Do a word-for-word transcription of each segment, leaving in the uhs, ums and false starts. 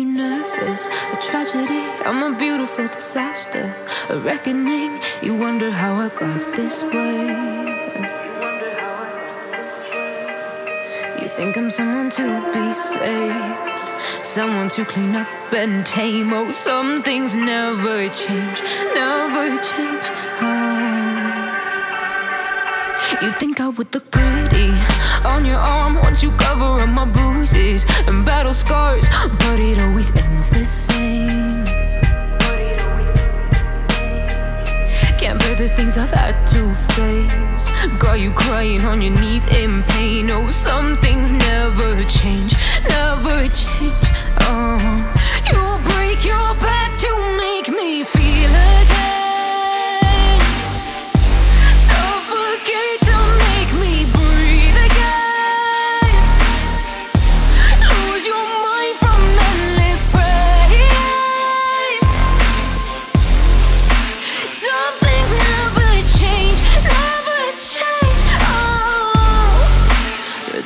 you nervous, a tragedy, I'm a beautiful disaster, a reckoning, you wonder how I got this way. You think I'm someone to be saved, someone to clean up and tame. Oh, some things never change, never change. Oh. You think I would look pretty on your arm once you cover up my bruises and battle scars, but it always ends the same. Can't bear the things I've had to face, got you crying on your knees in pain. Oh, some things never change, never change. Oh, you break your back to make me feel again.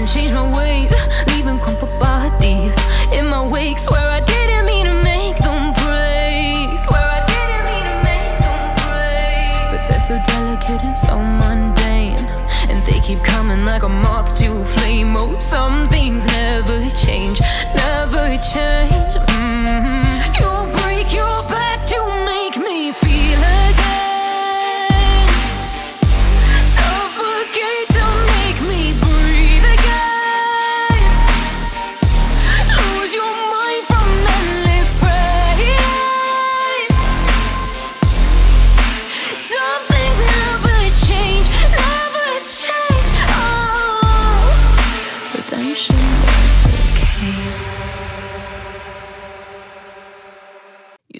and change my ways, leaving crumpled bodies in my wakes where I didn't mean to make them break, where I didn't mean to make them break. But they're so delicate and so mundane, and they keep coming like a moth to a flame. Oh, some things never change, never change. Mm-hmm. You break your back to make me feel again.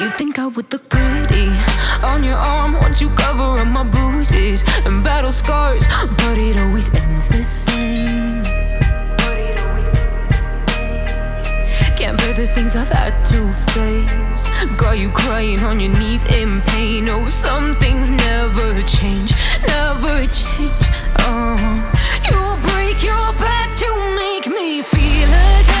You think I would look pretty on your arm once you cover up my bruises and battle scars, but it always ends the same. Can't bear the things I've had to face, got you crying on your knees in pain. Oh, some things never change, never change. Oh, you break your back to make me feel again.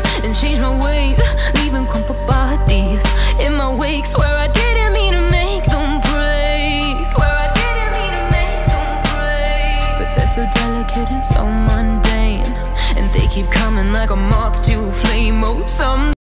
and change my ways, leaving crumpled bodies in my wakes where I didn't mean to make them break, where I didn't mean to make them break. But they're so delicate and so mundane, and they keep coming like a moth to a flame. Oh, some